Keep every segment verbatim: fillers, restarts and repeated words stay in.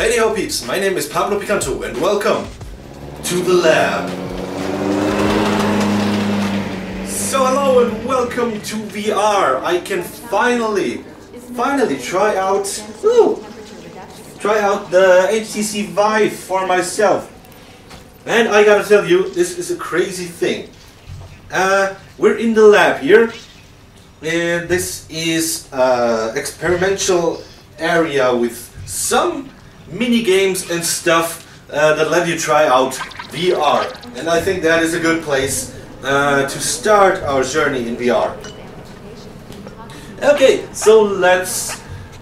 Hey ho peeps, my name is Pablo Picanto and welcome to the lab. So hello and welcome to V R. I can finally, finally try out, ooh, try out the H T C Vive for myself. And I gotta tell you, this is a crazy thing. Uh, we're in the lab here. And this is uh, experimental area with some mini games and stuff uh, that let you try out V R, and I think that is a good place uh, to start our journey in V R. Okay, so let's...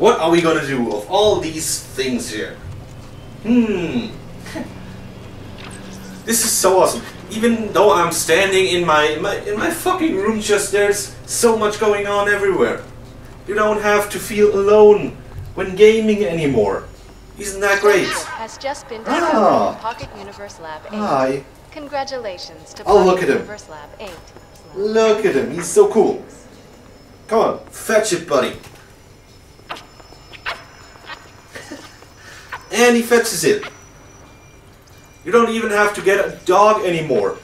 what are we gonna do of all these things here? Hmm... This is so awesome. Even though I'm standing in my, in my in my fucking room, just there's so much going on everywhere. You don't have to feel alone when gaming anymore. Isn't that great? Has just been ah. Pocket Universe Lab eight. Hi. Congratulations to Pocket oh, look at Universe him. Lab eight. Look at him. He's so cool. Come on, fetch it, buddy. And he fetches it. You don't even have to get a dog anymore.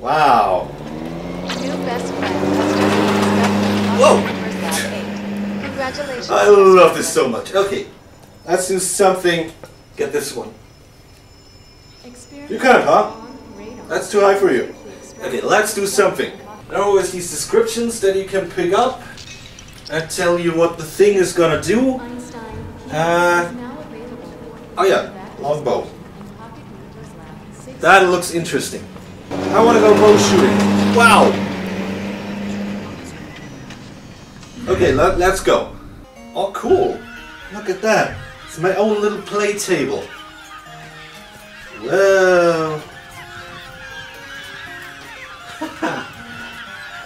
Wow. New best friend. Whoa. Congratulations. I love this so much. Okay, let's do something. Get this one. You can't, huh? That's too high for you. Okay, let's do something. There are always these descriptions that you can pick up and tell you what the thing is gonna do. Uh, oh yeah, Longbow. That looks interesting. I wanna go bow shooting. Wow! Okay, let, let's go. Oh, cool. Look at that. It's my own little play table. Whoa.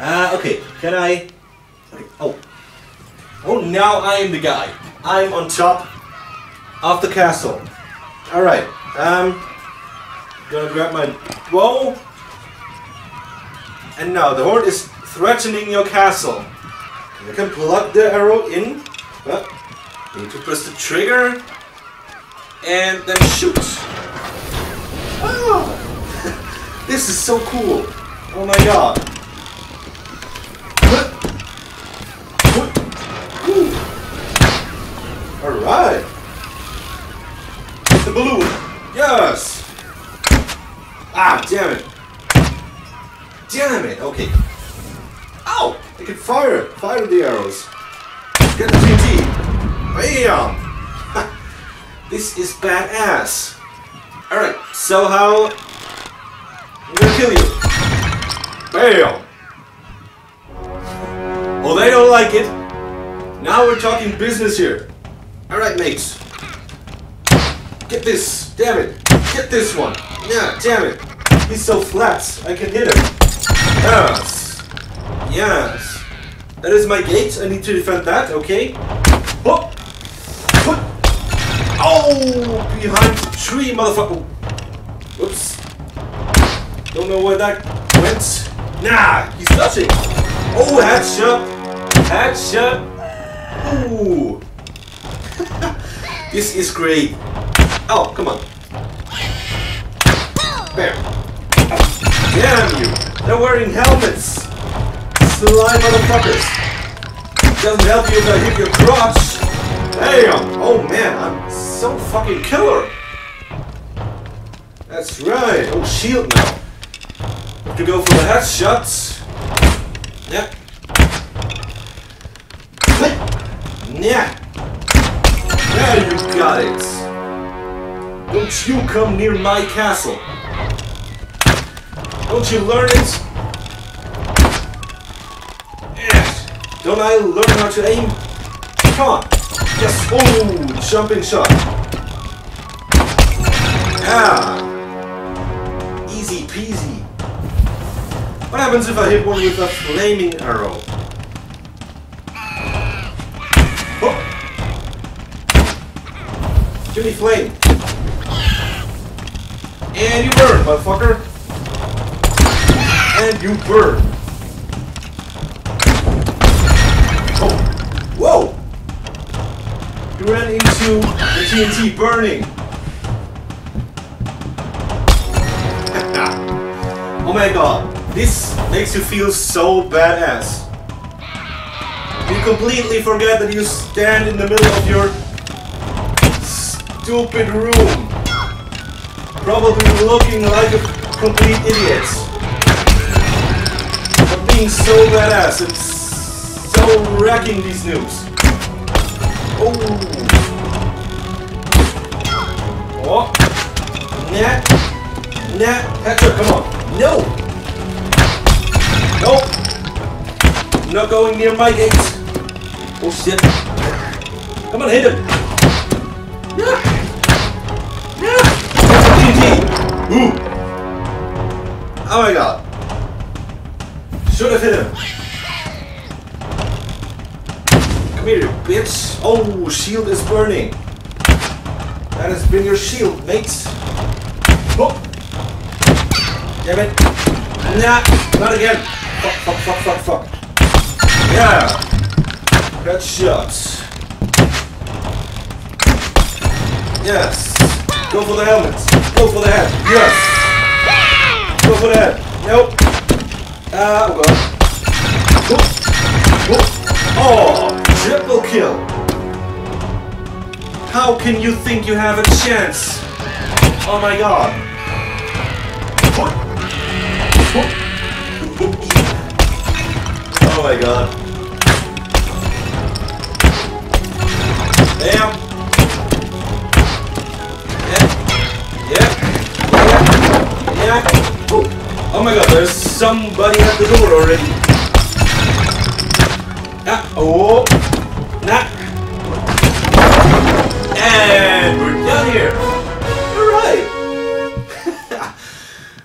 uh, okay, can I... Okay. Oh. Oh, now I am the guy. I'm on top of the castle. Alright. Um, gonna grab my... Whoa. And now the horde is threatening your castle. You can plug the arrow in, but you need to press the trigger and then shoot. Oh, this is so cool. Oh my god. Alright. It's the balloon. Yes. Ah, damn it. Damn it. Okay. Ow! I can fire! Fire the arrows! Get the T N T! Bam! This is badass! Alright, so how... I'm gonna kill you! Bam! Oh, they don't like it! Now we're talking business here! Alright, mates! Get this! Damn it! Get this one! Yeah, damn it! He's so flat, I can hit him! Yes! Yes, that is my gate. I need to defend that. Okay. Oh, oh, behind the tree, motherfucker. Whoops. Don't know where that went. Nah, he's touching. Oh, headshot. Headshot. Ooh. This is great. Oh, come on. There. Damn you. They're wearing helmets. Line, motherfuckers. Doesn't help you if I hit your crotch. Damn! Oh man, I'm so fucking killer. That's right. Oh, shield now. Have to go for the headshots. Yeah. Yeah. There you got it. Don't you come near my castle. Don't you learn it? Don't I learn how to aim? Come on! Yes! Oh! Jumping shot! Ah! Easy peasy! What happens if I hit one with a flaming arrow? Oh! Give me flame! And you burn, motherfucker! And you burn! He ran into the T N T burning. Oh my god, this makes you feel so badass. You completely forget that you stand in the middle of your stupid room, probably looking like a complete idiot, but being so badass and so wrecking these noobs. Oh, oh, nah, nah, headshot, come on. No! Nope! Not going near my gate! Oh shit! Come on, hit him! Yeah! Yeah! That's a T N T! Ooh! Oh my god! Should have hit him! Come here, bitch! Oh, shield is burning! That has been your shield, mate! Oh! Damn it! Nah, not again! Fuck, fuck, fuck, fuck, fuck! Yeah! Good shot! Yes! Go for the helmet! Go for the head! Yes! Go for the head! Nope! Ah, uh, oh god! Whoop! Whoop! Oh! Triple kill! How can you think you have a chance? Oh my god! Oh my god. Damn. Yeah. Yeah. Yeah. Ooh. Oh my god, there's somebody at the door already. Ah. Oh. Nah. And we're done here. Alright.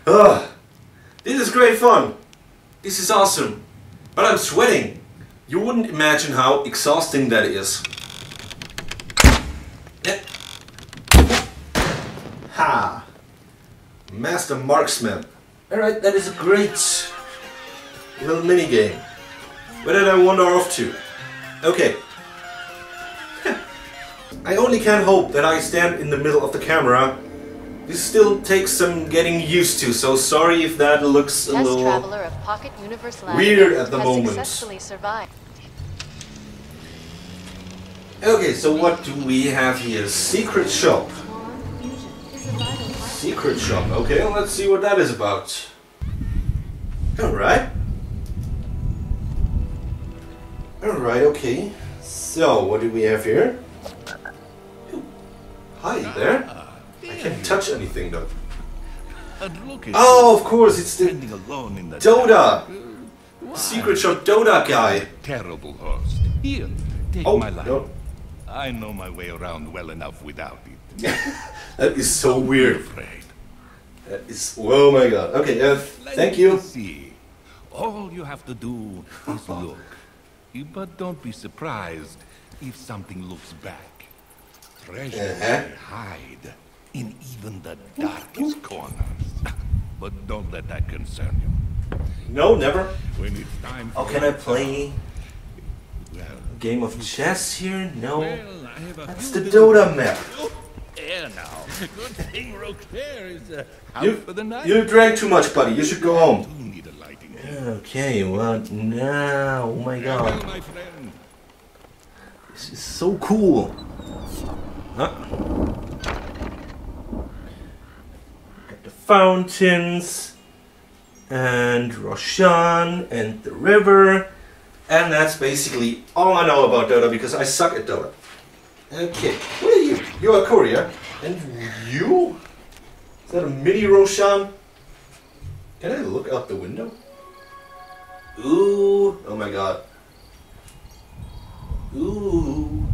Ugh. This is great fun. This is awesome. But I'm sweating. You wouldn't imagine how exhausting that is. Yeah. Ha! Master marksman. Alright, that is a great little minigame. Where did I wander off to? Okay. I only can hope that I stand in the middle of the camera. This still takes some getting used to, so sorry if that looks a Test little traveler of Pocket Universe Lab weird at the moment. Successfully survived. Okay, so what do we have here? Secret Shop. Secret Shop, okay, well, let's see what that is about. Alright. Alright, okay. So, what do we have here? Hi there. I can't touch anything though. Oh, of course, it's the Dota! Secret Shop Dota guy! Terrible host. Here, take oh, my life. No. I know my way around well enough without it. That is so weird. That is. Oh my god. Okay, uh, thank you. All you have to do is look. But don't be surprised if something looks back. Treasures uh-huh. hide in even the darkest corners. But don't let that concern you. No, never. When it's time for oh, can I play well, game of chess here? No. Well, I have a that's the Dota map. There now. Good thing Roquefort is uh, out you, for the night. You drank too much, buddy. You should go home. You need a lighting. Okay, well, now. Oh my god. Hello, my friend. This is so cool. Huh? Got the fountains and Roshan and the river, and that's basically all I know about Dota because I suck at Dota. Okay, what are you? You are Korea, and you? Is that a mini Roshan? Can I look out the window? Ooh! Oh my god! Ooh!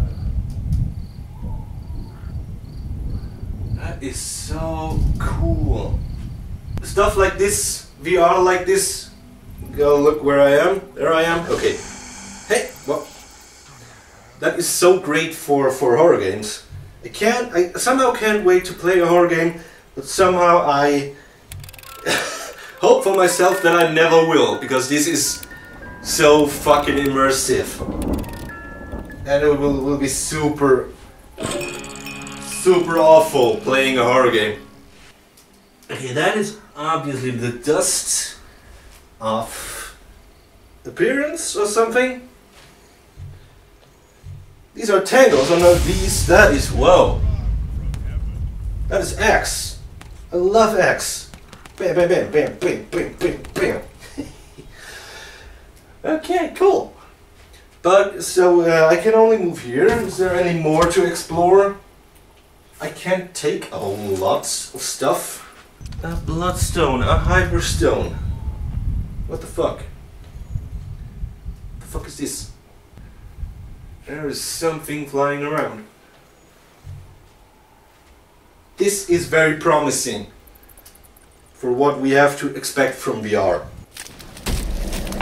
That is so cool. Stuff like this, V R like this. Go look where I am. There I am. Okay. Hey, well, that is so great for for horror games. I can't. I somehow can't wait to play a horror game, but somehow I hope for myself that I never will because this is so fucking immersive, and it will will be super super awful playing a horror game. Okay, that is obviously the dust of appearance or something. These are tangles, oh no, these, that is, whoa. That is X. I love X. Bam, bam, bam, bam, bam, bam, bam, bam. Okay, cool. But, so, uh, I can only move here. Is there any more to explore? I can't take a whole lot of stuff. A bloodstone, a hyperstone. What the fuck? What the fuck is this? There is something flying around. This is very promising for what we have to expect from V R.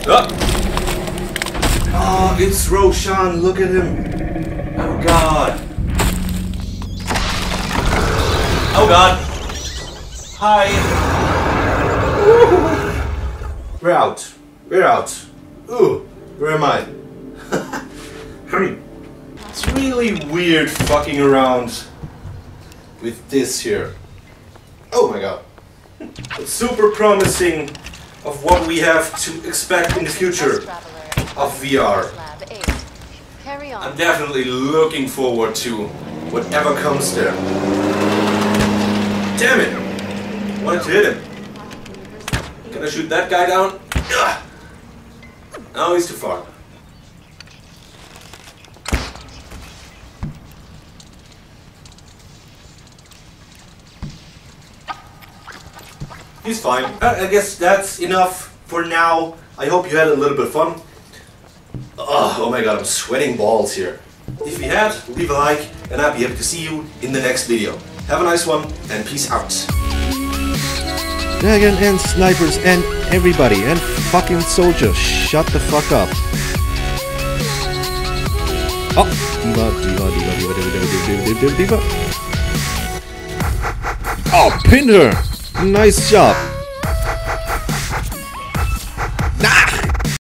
Ah! Oh, it's Roshan, look at him! Oh god! Oh god! Hi! We're out. We're out. Ooh, where am I? It's really weird fucking around with this here. Oh my god. It's super promising of what we have to expect in the future of V R. I'm definitely looking forward to whatever comes there. Damn it! Wanted to hit him. Can I shoot that guy down? No, he's too far. He's fine. I guess that's enough for now. I hope you had a little bit of fun. Oh, oh my god, I'm sweating balls here. If you had, leave a like, and I'll be happy to see you in the next video. Have a nice one, and peace out. Dragon and snipers and everybody and fucking soldier, shut the fuck up. Oh, diva, diva, diva, diva, diva, diva, diva, diva, diva. Oh, pinned her. Nice job.